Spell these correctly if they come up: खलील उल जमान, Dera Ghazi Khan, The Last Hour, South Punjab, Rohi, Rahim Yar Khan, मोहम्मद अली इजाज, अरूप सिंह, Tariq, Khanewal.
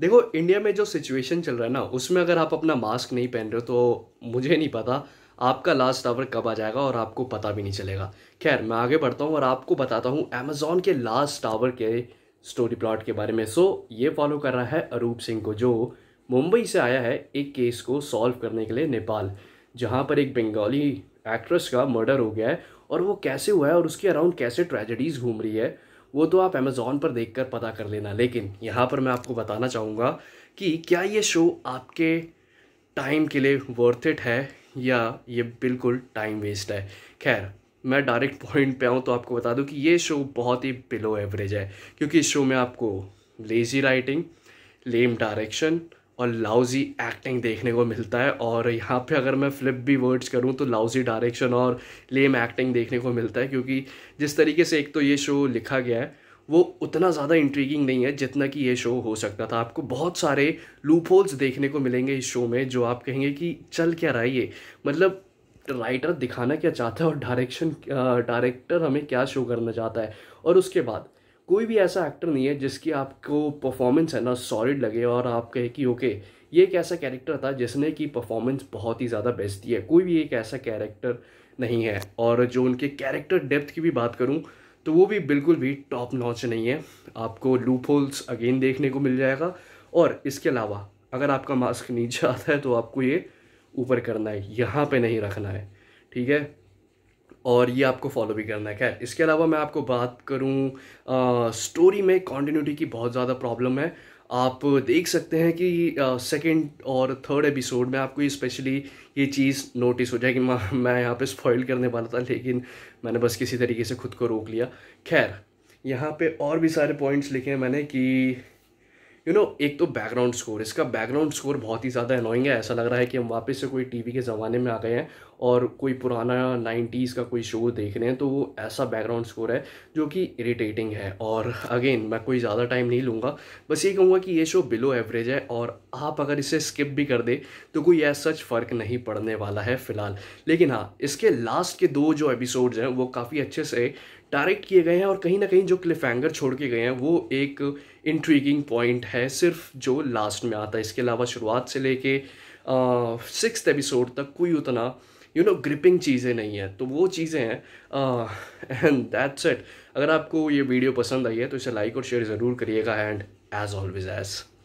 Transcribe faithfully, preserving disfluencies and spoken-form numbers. देखो इंडिया में जो सिचुएशन चल रहा है ना, उसमें अगर आप अपना मास्क नहीं पहन रहे हो तो मुझे नहीं पता आपका लास्ट आवर कब आ जाएगा और आपको पता भी नहीं चलेगा। खैर, मैं आगे बढ़ता हूँ और आपको बताता हूँ अमेज़ॉन के लास्ट आवर के स्टोरी प्लॉट के बारे में। सो ये फॉलो कर रहा है अरूप सिंह को, जो मुंबई से आया है एक केस को सॉल्व करने के लिए नेपाल, जहाँ पर एक बंगाली एक्ट्रेस का मर्डर हो गया है। और वो कैसे हुआ है और उसके अराउंड कैसे ट्रेजेडीज़ घूम रही है वो तो आप अमेज़ॉन पर देखकर पता कर लेना। लेकिन यहाँ पर मैं आपको बताना चाहूँगा कि क्या ये शो आपके टाइम के लिए वर्थ इट है या ये बिल्कुल टाइम वेस्ट है। खैर, मैं डायरेक्ट पॉइंट पे आऊँ तो आपको बता दूँ कि ये शो बहुत ही बिलो एवरेज है, क्योंकि इस शो में आपको लेज़ी राइटिंग, लेम डायरेक्शन और लाउजी एक्टिंग देखने को मिलता है। और यहाँ पे अगर मैं फ्लिप भी वर्ड्स करूँ तो लाउजी डायरेक्शन और लेम एक्टिंग देखने को मिलता है, क्योंकि जिस तरीके से एक तो ये शो लिखा गया है वो उतना ज़्यादा इंट्रीगिंग नहीं है जितना कि ये शो हो सकता था। आपको बहुत सारे लूप होल्स देखने को मिलेंगे इस शो में, जो आप कहेंगे कि चल क्या रहा है ये, मतलब राइटर दिखाना क्या चाहता है और डायरेक्शन डायरेक्टर हमें क्या शो करना चाहता है। और उसके बाद कोई भी ऐसा एक्टर नहीं है जिसकी आपको परफॉर्मेंस है ना सॉलिड लगे और आप कहे कि ओके ये एक ऐसा कैरेक्टर था जिसने की परफॉर्मेंस बहुत ही ज़्यादा बेस्ट दी है। कोई भी एक ऐसा कैरेक्टर नहीं है। और जो उनके कैरेक्टर डेप्थ की भी बात करूँ तो वो भी बिल्कुल भी टॉप नॉच नहीं है। आपको लूप होल्स अगेन देखने को मिल जाएगा। और इसके अलावा अगर आपका मास्क नीचे आता है तो आपको ये ऊपर करना है, यहाँ पे नहीं रखना है, ठीक है। और ये आपको फॉलो भी करना है। खैर, इसके अलावा मैं आपको बात करूँ स्टोरी में कॉन्टीन्यूटी की बहुत ज़्यादा प्रॉब्लम है। आप देख सकते हैं कि सेकेंड और थर्ड एपिसोड में आपको स्पेशली ये चीज़ नोटिस हो जाएगी। मैं यहाँ पे स्पॉइल करने वाला था लेकिन मैंने बस किसी तरीके से खुद को रोक लिया। खैर, यहाँ पे और भी सारे पॉइंट्स लिखे हैं मैंने कि यू you नो know, एक तो बैकग्राउंड स्कोर, इसका बैकग्राउंड स्कोर बहुत ही ज़्यादा अनोइंग है। ऐसा लग रहा है कि हम वापस से कोई टीवी के ज़माने में आ गए हैं और कोई पुराना नाइन्टीज़ का कोई शो देख रहे हैं, तो वो ऐसा बैकग्राउंड स्कोर है जो कि इरिटेटिंग है। और अगेन मैं कोई ज़्यादा टाइम नहीं लूँगा, बस ये कहूँगा कि ये शो बिलो एवरेज है और आप अगर इसे स्किप भी कर दे तो कोई ऐसा सच फ़र्क नहीं पड़ने वाला है फ़िलहाल। लेकिन हाँ, इसके लास्ट के दो जो एपिसोड्स हैं वो काफ़ी अच्छे से डायरेक्ट किए गए हैं और कहीं ना कहीं जो क्लिफहैंगर छोड़ के गए हैं वो एक इंट्रीगिंग पॉइंट है सिर्फ जो लास्ट में आता है। इसके अलावा शुरुआत से लेके सिक्स्थ एपिसोड तक कोई उतना यू नो ग्रिपिंग चीज़ें नहीं है, तो वो चीज़ें हैं। And that's it. अगर आपको ये वीडियो पसंद आई है तो इसे लाइक और शेयर ज़रूर करिएगा। And as always as